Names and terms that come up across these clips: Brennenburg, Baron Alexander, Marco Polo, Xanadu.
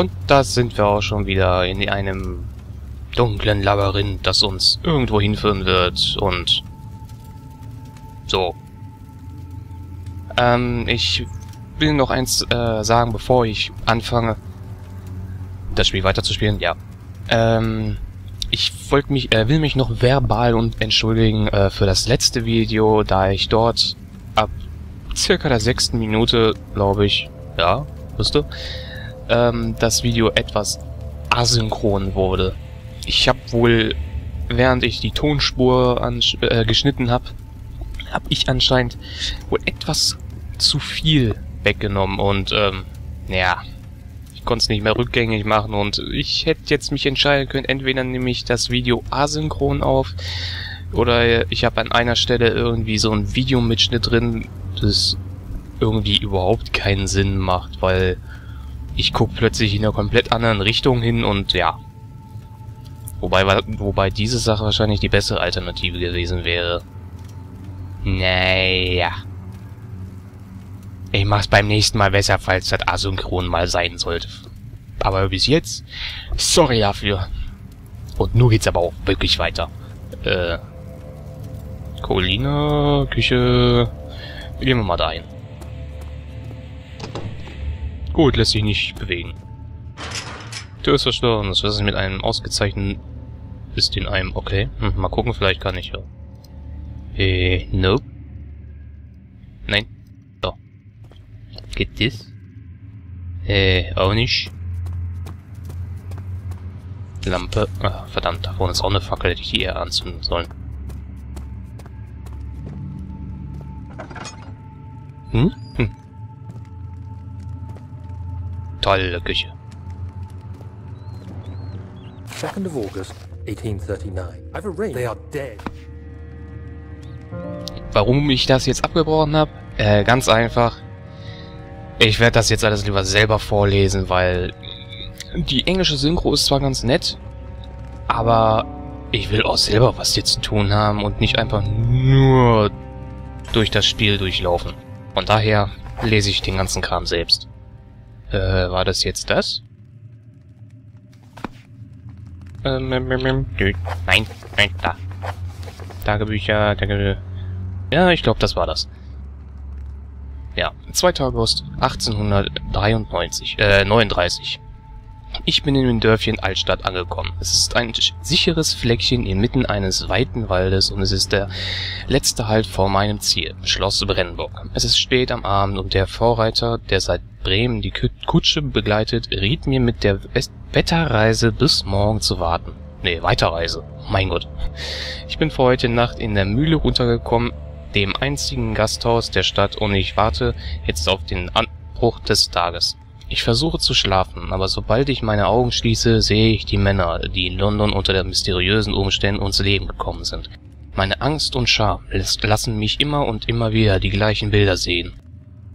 Und da sind wir auch schon wieder in einem dunklen Labyrinth, das uns irgendwo hinführen wird und so. Ich will noch eins sagen, bevor ich anfange, das Spiel weiterzuspielen. Ja. Ich will mich noch verbal entschuldigen für das letzte Video, da ich dort ab circa der 6. Minute, glaube ich, ja, wusste, das Video etwas asynchron wurde. Ich habe wohl, während ich die Tonspur geschnitten habe, habe ich anscheinend wohl etwas zu viel weggenommen und, naja, ich konnte es nicht mehr rückgängig machen und ich hätte jetzt mich entscheiden können, entweder nehme ich das Video asynchron auf oder ich habe an einer Stelle irgendwie so ein Videomitschnitt drin, das irgendwie überhaupt keinen Sinn macht, weil ich gucke plötzlich in einer komplett anderen Richtung hin und ja. Wobei diese Sache wahrscheinlich die bessere Alternative gewesen wäre. Naja. Ich mach's beim nächsten Mal besser, falls das asynchron mal sein sollte. Aber bis jetzt, sorry dafür. Und nun geht's aber auch wirklich weiter. Colina, Küche. Gehen wir mal da ein. Gut, lässt sich nicht bewegen. Tür ist verstorben. Das ist mit einem ausgezeichneten... Ist in einem... Okay. Hm, mal gucken, vielleicht kann ich ja. Nope. Nein. So. Geht das? Auch nicht. Lampe. Ach, verdammt, da vorne ist auch eine Fackel, hätte ich die eher anzünden sollen. Hm? Hm. Tolle Küche. Second of August, 1839. I've arranged. They are dead. Warum ich das jetzt abgebrochen habe? Ganz einfach. Ich werde das jetzt alles lieber selber vorlesen, weil die englische Synchro ist zwar ganz nett, aber ich will auch selber was jetzt zu tun haben und nicht einfach nur durch das Spiel durchlaufen. Von daher lese ich den ganzen Kram selbst. War das jetzt das? Nein, nein, da. Tagebücher, Tagebücher. Ja, ich glaube, das war das. Ja, 2. August 1839, 39. Ich bin in dem Dörfchen Altstadt angekommen. Es ist ein sicheres Fleckchen inmitten eines weiten Waldes und es ist der letzte Halt vor meinem Ziel, Schloss Brennenburg. Es ist spät am Abend und der Vorreiter, der seit Bremen die Kutsche begleitet, riet mir mit der Wetterreise bis morgen zu warten. Ne, Weiterreise. Mein Gott. Ich bin vor heute Nacht in der Mühle runtergekommen, dem einzigen Gasthaus der Stadt, und ich warte jetzt auf den Anbruch des Tages. Ich versuche zu schlafen, aber sobald ich meine Augen schließe, sehe ich die Männer, die in London unter den mysteriösen Umständen ums Leben gekommen sind. Meine Angst und Scham lassen mich immer und immer wieder die gleichen Bilder sehen.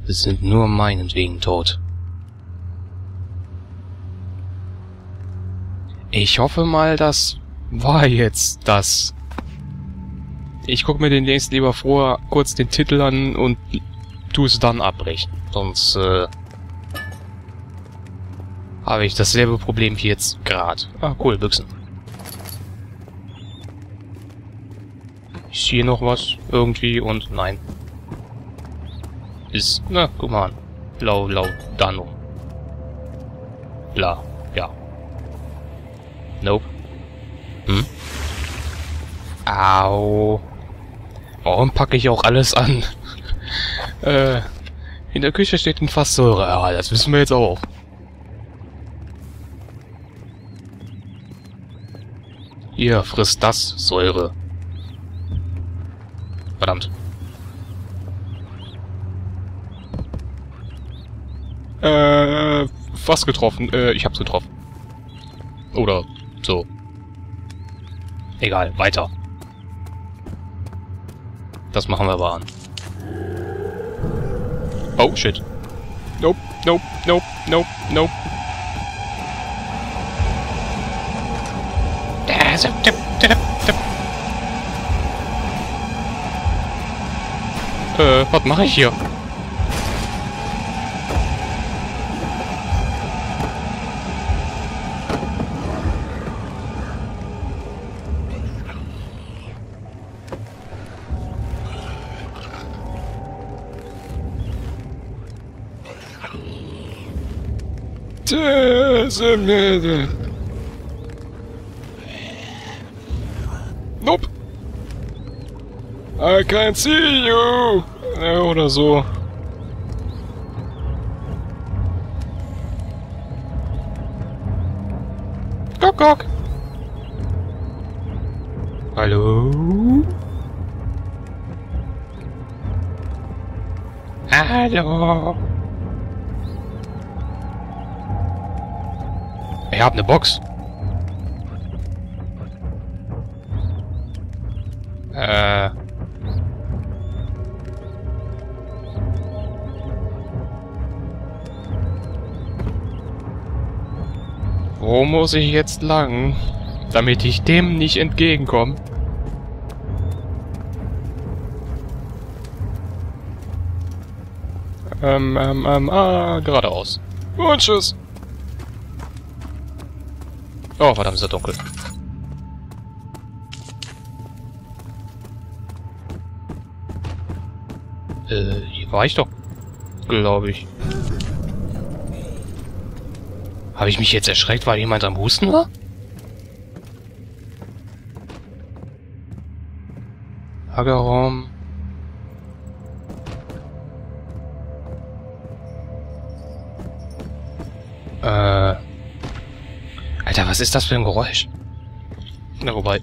Sie sind nur meinetwegen tot. Ich hoffe mal, das war jetzt das. Ich gucke mir demnächst lieber vorher kurz den Titel an und tue es dann abbrechen. Sonst, habe ich dasselbe Problem wie jetzt gerade. Ah, cool, Büchsen. Ich sehe noch was irgendwie und nein. Ist, na, guck mal an. Blau, blau, Dano. Bla, ja. Nope. Hm? Au. Warum packe ich auch alles an? In der Küche steht ein Fass Säure. Ja, das wissen wir jetzt auch. Ihr frisst das Säure. Verdammt. Fast getroffen. Ich hab's getroffen. Oder so. Egal, weiter. Das machen wir aber an. Oh, shit. Nope, nope, nope, nope, nope. Was mache ich hier? Nope. I can't see you. Oder so. Guck, guck. Hallo? Hallo? Ich hab ne Box. Wo muss ich jetzt lang, damit ich dem nicht entgegenkomme? Geradeaus. Und tschüss. Oh, verdammt, ist ja dunkel. Hier war ich doch, glaube ich. Habe ich mich jetzt erschreckt, weil jemand am Husten war? Lagerraum. Alter, was ist das für ein Geräusch? Na, wobei.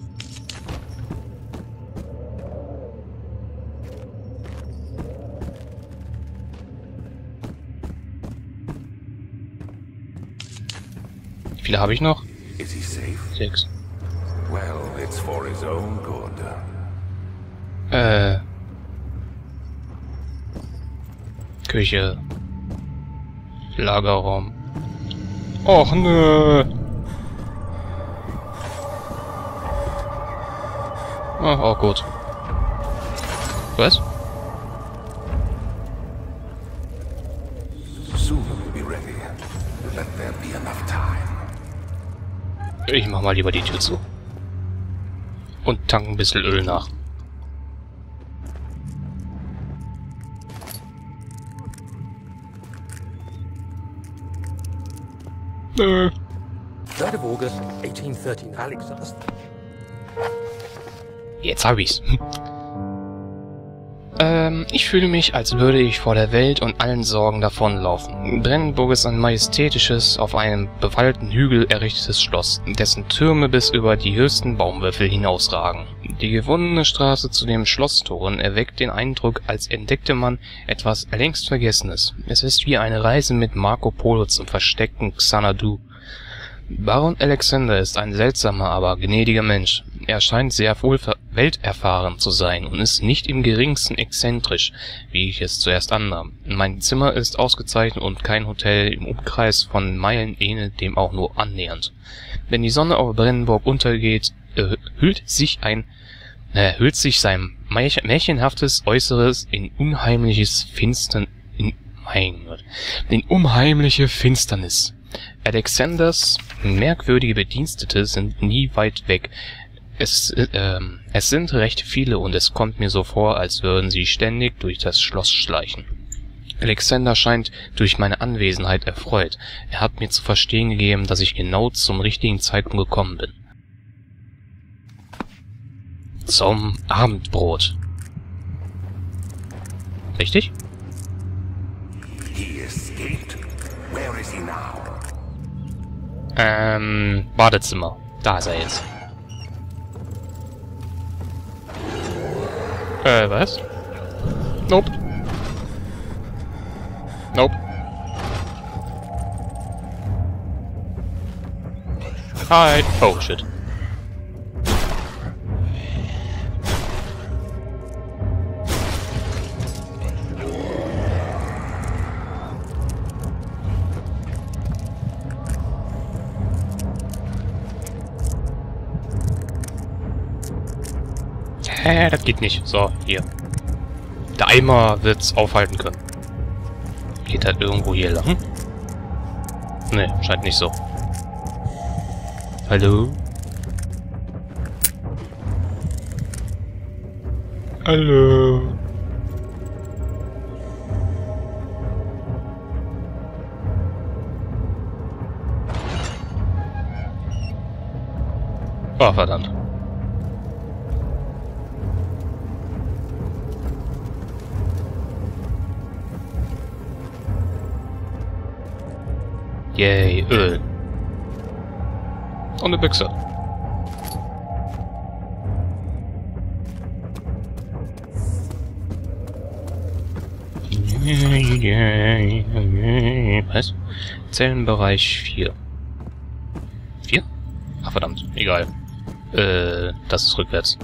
Wie viele habe ich noch? 6. Küche. Lagerraum. Och, nö. Ach, auch gut. Was? Ich mach mal lieber die Tür zu. Und tank ein bisschen Öl nach. Nö. 3. August 1813, Alexander. Jetzt hab ich's. Ich fühle mich, als würde ich vor der Welt und allen Sorgen davonlaufen. Brennenburg ist ein majestätisches, auf einem bewaldeten Hügel errichtetes Schloss, dessen Türme bis über die höchsten Baumwipfel hinausragen. Die gewundene Straße zu den Schlosstoren erweckt den Eindruck, als entdeckte man etwas längst Vergessenes. Es ist wie eine Reise mit Marco Polo zum versteckten Xanadu. Baron Alexander ist ein seltsamer, aber gnädiger Mensch. Er scheint sehr welterfahren zu sein und ist nicht im geringsten exzentrisch, wie ich es zuerst annahm. Mein Zimmer ist ausgezeichnet und kein Hotel im Umkreis von Meilen ähnelt dem auch nur annähernd. Wenn die Sonne auf Brennenburg untergeht, hüllt sich sein märchenhaftes Äußeres in unheimliches Finstern... in unheimliche Finsternis. Alexanders merkwürdige Bedienstete sind nie weit weg. Es sind recht viele und es kommt mir so vor, als würden sie ständig durch das Schloss schleichen. Alexander scheint durch meine Anwesenheit erfreut. Er hat mir zu verstehen gegeben, dass ich genau zum richtigen Zeitpunkt gekommen bin. Zum Abendbrot. Richtig? He escaped. Where is he now? Badezimmer. Da ist er jetzt. Was? Nope. Nope. Hi. Oh, shit. Das geht nicht. So, hier. Der Eimer wird's aufhalten können. Geht halt irgendwo hier lang? Ne, scheint nicht so. Hallo? Hallo? Oh, verdammt. Yay, Öl. Und eine Büchse. Was? Zellenbereich 4. 4? Ach verdammt, egal. Das ist rückwärts.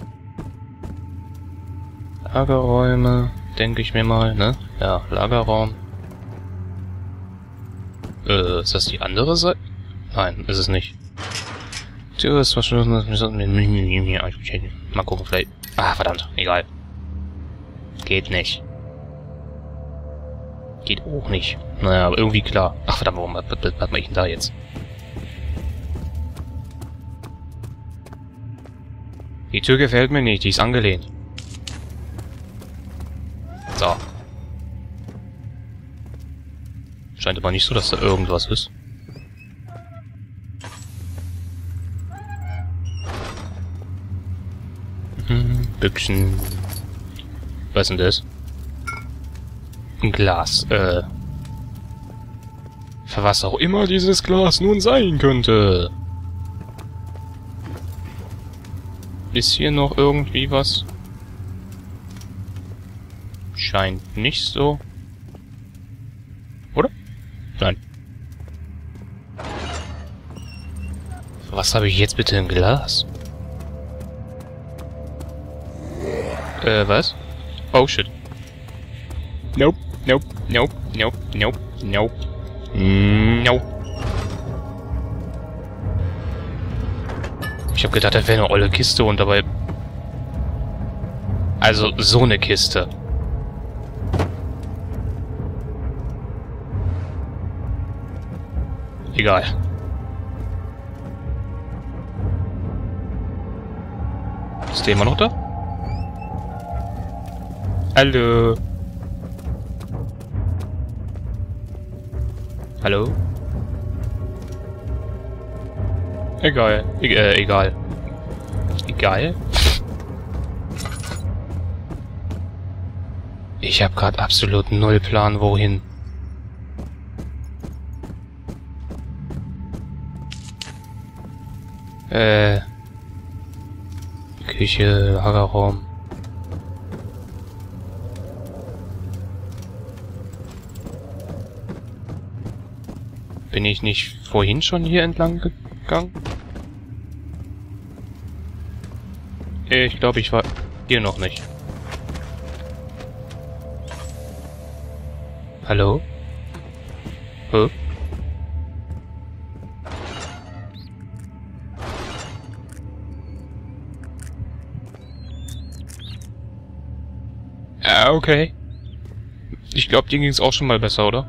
Lagerräume, denke ich mir mal, ne? Ja, Lagerraum. Ist das die andere Seite? Nein, ist es nicht. Tür ist verschlossen, wir sollten mal gucken, vielleicht... Ah, verdammt, egal. Geht nicht. Geht auch nicht. Naja, aber irgendwie klar. Ach verdammt, warum hat man ihn da jetzt? Die Tür gefällt mir nicht, die ist angelehnt. So. Scheint aber nicht so, dass da irgendwas ist. Büchsen. Was ist denn das? Ein Glas. Für was auch immer dieses Glas nun sein könnte. Ist hier noch irgendwie was? Scheint nicht so. Oder? Nein. Was habe ich jetzt bitte im Glas? Was? Oh, shit. Nope, nope, nope, nope, nope, nope. Nope. Ich habe gedacht, das wäre eine olle Kiste und dabei... Also, so eine Kiste. Egal. Ist der immer noch da? Hallo? Hallo? Egal. Egal. Egal? Ich habe gerade absolut null Plan, wohin. Küche, Lagerraum. Bin ich nicht vorhin schon hier entlang gegangen? Ich glaube, ich war hier noch nicht. Hallo? Huh? Ah, okay. Ich glaube, dir ging es auch schon mal besser, oder?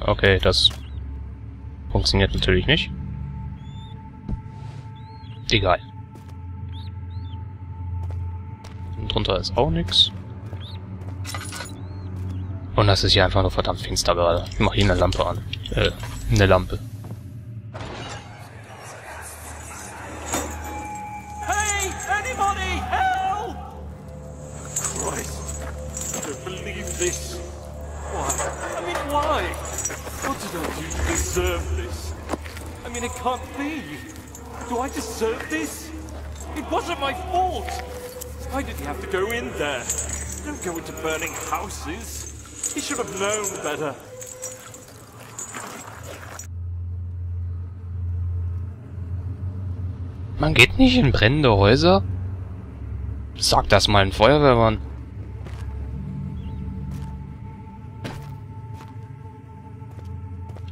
Okay, das funktioniert natürlich nicht. Egal. Und drunter ist auch nichts. Und das ist hier einfach nur verdammt finster gerade. Ich mache hier eine Lampe an. Eine Lampe. Hey, anybody, help! Christ, I don't believe this. Why? I mean, why? What did I do to deserve this? I mean, it can't be. Do I deserve this? It wasn't my fault. Why did he have to go in there? Don't go into burning houses. He should have known better. Man geht nicht in brennende Häuser? Sag das mal ein Feuerwehrmann.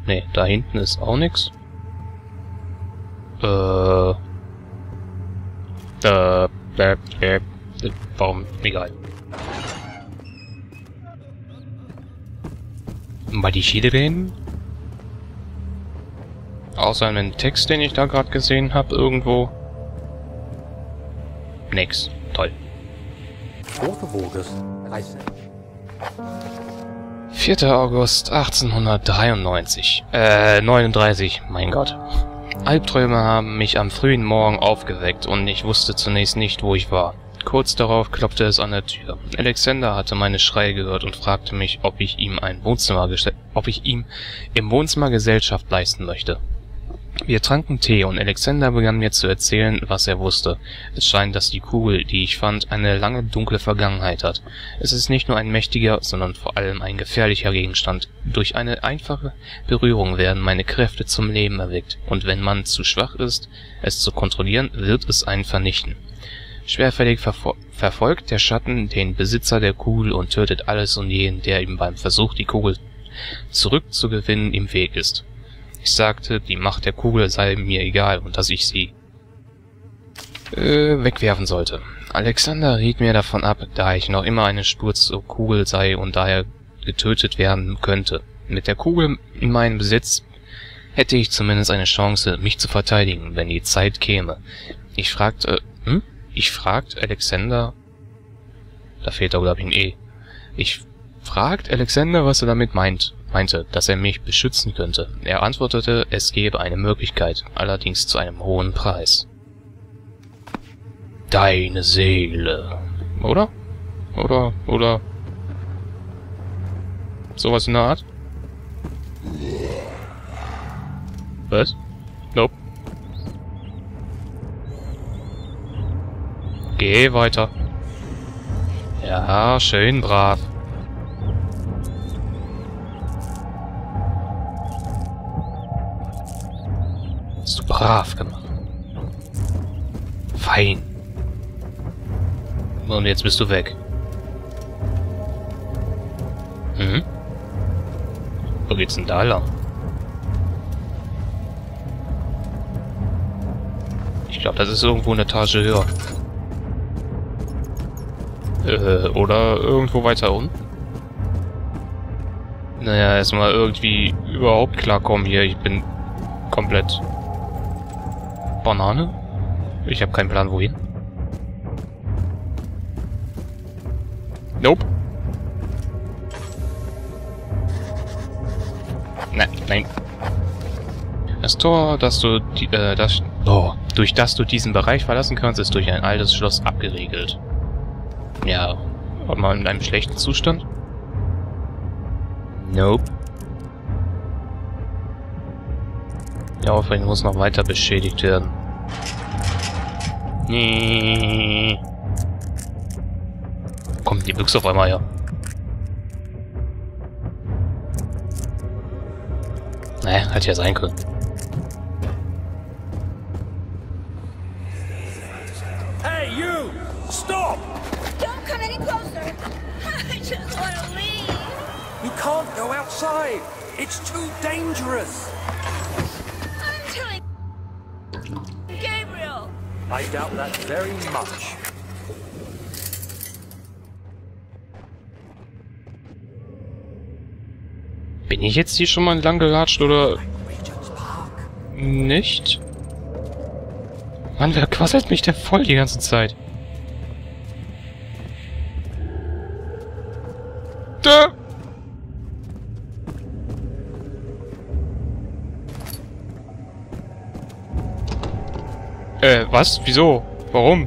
Ne, da hinten ist auch nichts. Warum? Egal. Mal die Schiede reden? Außer einem Text, den ich da gerade gesehen habe, irgendwo. Nix. Toll. 4. August, 13. 4. August 1893. 39, mein Gott. Albträume haben mich am frühen Morgen aufgeweckt und ich wusste zunächst nicht, wo ich war. Kurz darauf klopfte es an der Tür. Alexander hatte meine Schreie gehört und fragte mich, ob ich ihm im Wohnzimmer Gesellschaft leisten möchte. Wir tranken Tee und Alexander begann mir zu erzählen, was er wusste. Es scheint, dass die Kugel, die ich fand, eine lange dunkle Vergangenheit hat. Es ist nicht nur ein mächtiger, sondern vor allem ein gefährlicher Gegenstand. Durch eine einfache Berührung werden meine Kräfte zum Leben erweckt, und wenn man zu schwach ist, es zu kontrollieren, wird es einen vernichten. Schwerfällig verfolgt der Schatten den Besitzer der Kugel und tötet alles und jeden, der ihm beim Versuch, die Kugel zurückzugewinnen, im Weg ist. Ich sagte, die Macht der Kugel sei mir egal und dass ich sie wegwerfen sollte. Alexander riet mir davon ab, da ich noch immer eine Spur zur Kugel sei und daher getötet werden könnte. Mit der Kugel in meinem Besitz hätte ich zumindest eine Chance, mich zu verteidigen, wenn die Zeit käme. Ich fragte Alexander, was er damit meinte, dass er mich beschützen könnte. Er antwortete, es gebe eine Möglichkeit, allerdings zu einem hohen Preis. Deine Seele. Oder? Oder... Sowas in der Art? Was? Nope. Geh weiter. Ja, schön brav. Hast du brav gemacht. Fein. Und jetzt bist du weg. Hm? Wo geht's denn da lang? Ich glaube, das ist irgendwo eine Etage höher. Oder irgendwo weiter unten. Naja, erstmal irgendwie überhaupt klarkommen hier. Ich bin komplett... Banane? Ich habe keinen Plan, wohin. Nope. Nein. Das Tor, durch das du diesen Bereich verlassen kannst, ist durch ein altes Schloss abgeriegelt. Ja, war mal in einem schlechten Zustand? Nope. Ja, vielleicht muss noch weiter beschädigt werden. Nee. Kommt die Büchse auf einmal her. Naja, hat ja sein können. Hey, you! Stop! Don't come any closer! I just want to leave! You can't go outside! It's too dangerous! I doubt that very much. Bin ich jetzt hier schon mal entlang gelatscht oder... nicht? Mann, wer quasselt mich denn voll die ganze Zeit? Da! Was? Wieso? Warum?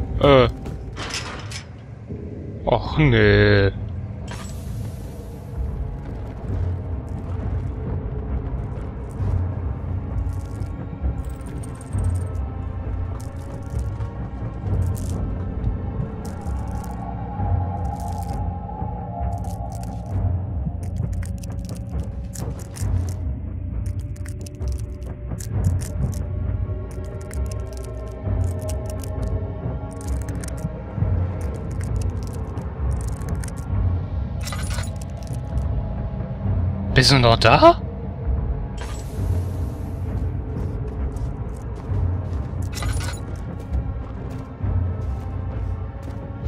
Och, nee. Bist du noch da?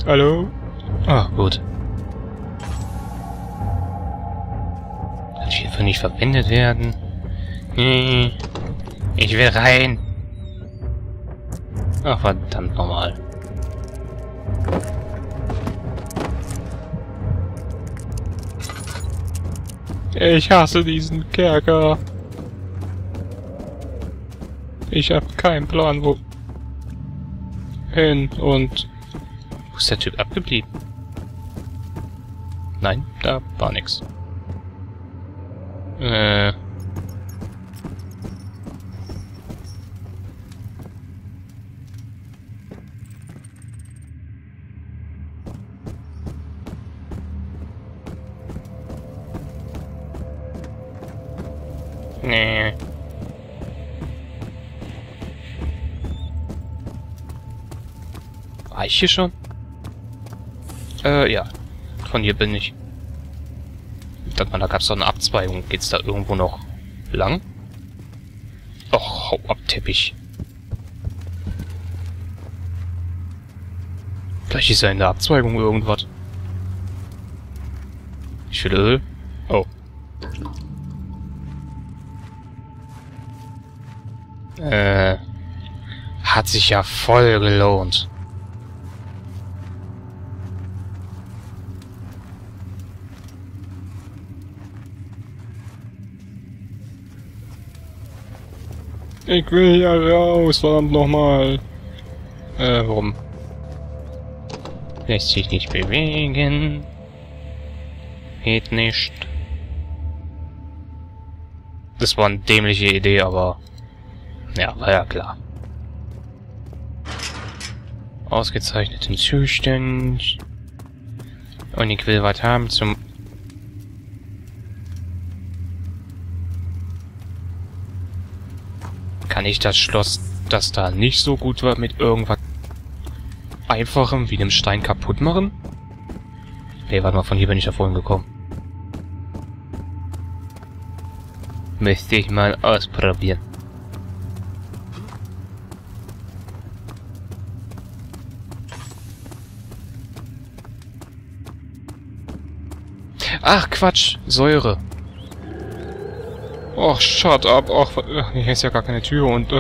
Hallo? Ah, gut. Kann ich hierfür nicht verwendet werden? Nee. Ich will rein. Ach, verdammt nochmal. Ich hasse diesen Kerker. Ich habe keinen Plan, wo hin und... Wo ist der Typ abgeblieben? Nein, da war nix. Nee. War ich hier schon? Ja. Von hier bin ich. Ich dachte mal, da gab es doch eine Abzweigung. Geht's da irgendwo noch lang? Och, hau ab, Teppich. Vielleicht ist ja in der Abzweigung irgendwas. Ich will Öl. Oh. Hat sich ja voll gelohnt. Ich will hier raus, verdammt nochmal. Warum? Lässt sich nicht bewegen. Geht nicht. Das war eine dämliche Idee, aber... Ja, war ja klar. Ausgezeichneten Zustand. Und ich will was haben zum... Kann ich das Schloss, das da nicht so gut war, mit irgendwas Einfachem wie einem Stein kaputt machen? Nee, warte mal, von hier bin ich ja vorhin gekommen. Müsste ich mal ausprobieren. Ach, Quatsch! Säure! Och, shut up! Och, hier ist ja gar keine Tür und...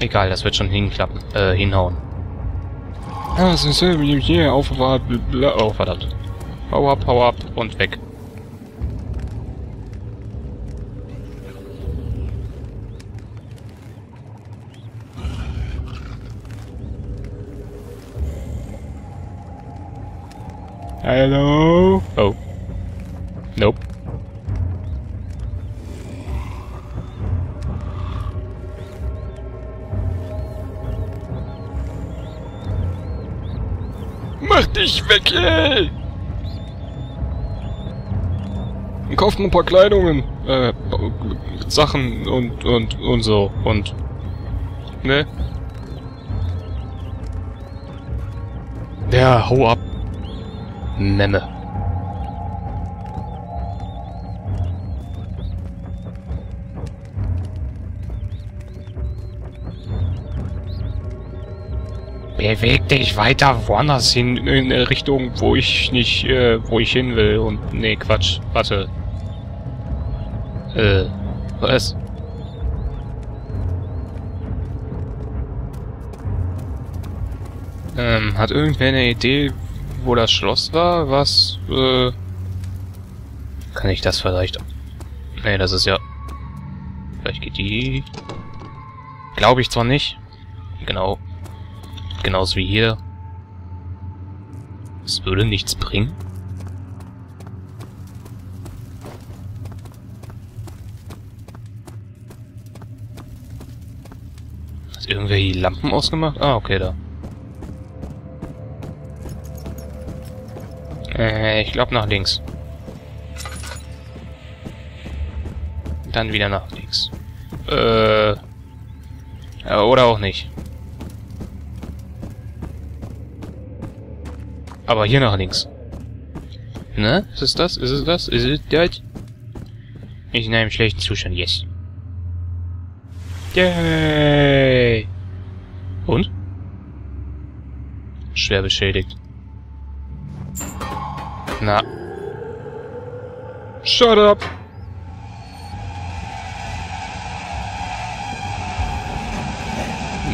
egal, das wird schon hinklappen, hinhauen. Ah, es ist hier, aufwart... Oh, verdammt. Power up und weg. Hallo? Oh. Nope. Mach dich weg, ey! Und kauft mir ein paar Kleidungen, Sachen und so, und... Ne? Ja, hau ab. Memme. Beweg dich weiter woanders hin, in eine Richtung, wo ich nicht, wo ich hin will und... Nee, Quatsch. Warte. Was? Hat irgendwer eine Idee... wo das Schloss war, was, kann ich das vielleicht... Nee, das ist ja... Vielleicht geht die... Glaube ich zwar nicht. Genau. Genauso wie hier. Es würde nichts bringen. Hat irgendwer die Lampen ausgemacht? Ah, okay, da. Ich glaube nach links. Dann wieder nach links. Oder auch nicht. Aber hier nach links. Ne? Ist es das? Ist es das? Ist es das? Ich in einem schlechten Zustand. Yes. Yay! Und? Schwer beschädigt. Na. Shut up!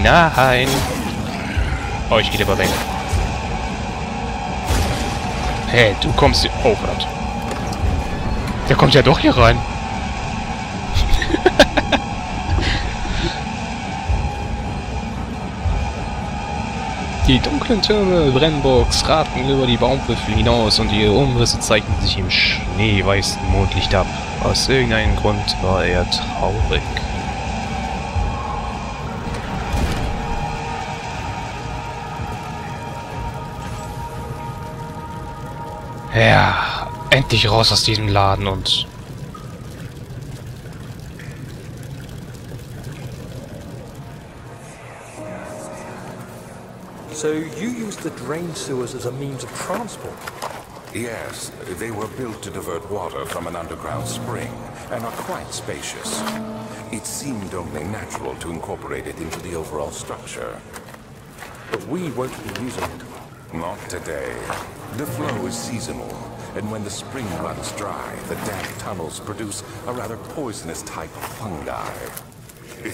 Nein! Oh, ich gehe aber weg. Hey, du kommst hier... Oh, verdammt. Der kommt ja doch hier rein. Die dunklen Türme Brennenburgs raten über die Baumwipfel hinaus und ihre Umrisse zeichnen sich im schneeweißen Mondlicht ab. Aus irgendeinem Grund war er traurig. Ja, endlich raus aus diesem Laden und... So you used the drain sewers as a means of transport? Yes, they were built to divert water from an underground spring, and are quite spacious. It seemed only natural to incorporate it into the overall structure. But we won't be using it. Not today. The flow is seasonal, and when the spring runs dry, the damp tunnels produce a rather poisonous type of fungi.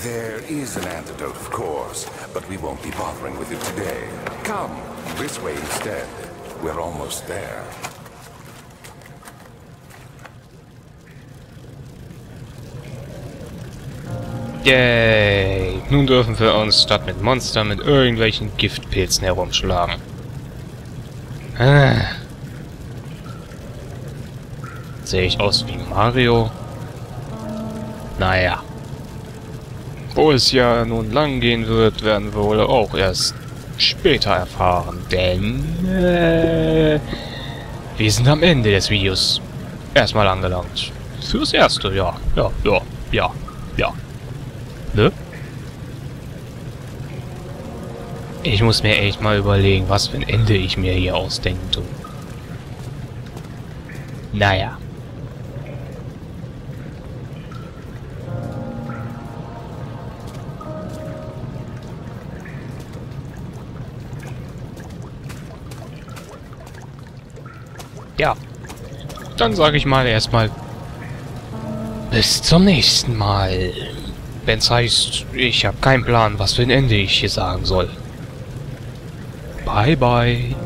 There is an antidote, of course, but we won't be bothering with it today. Come, this way instead. We're almost there. Yay! Nun dürfen wir uns statt mit Monstern mit irgendwelchen Giftpilzen herumschlagen. Sehe ich aus wie Mario? Naja. Wo es ja nun lang gehen wird, werden wir wohl auch erst später erfahren, denn wir sind am Ende des Videos erstmal angelangt. Fürs Erste, ja. Ne? Ich muss mir echt mal überlegen, was für ein Ende ich mir hier ausdenken tue. Naja. Ja, dann sage ich mal erstmal bis zum nächsten Mal. Wenn's heißt, ich habe keinen Plan, was für ein Ende ich hier sagen soll. Bye bye.